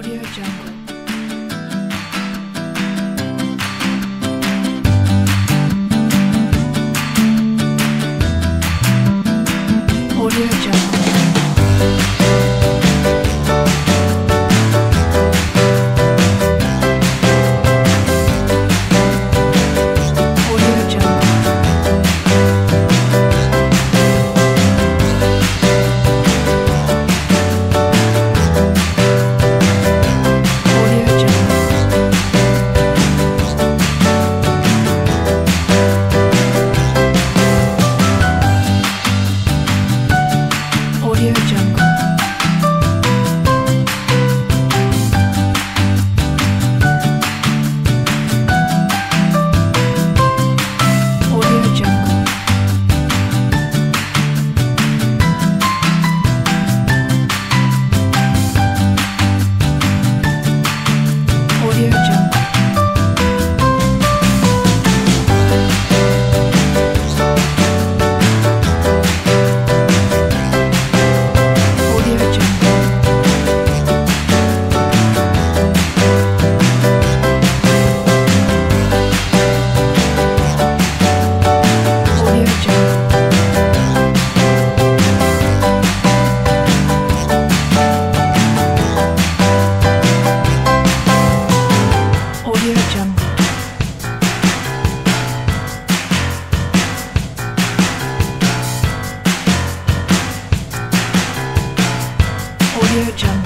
AudioJungle. AudioJungle.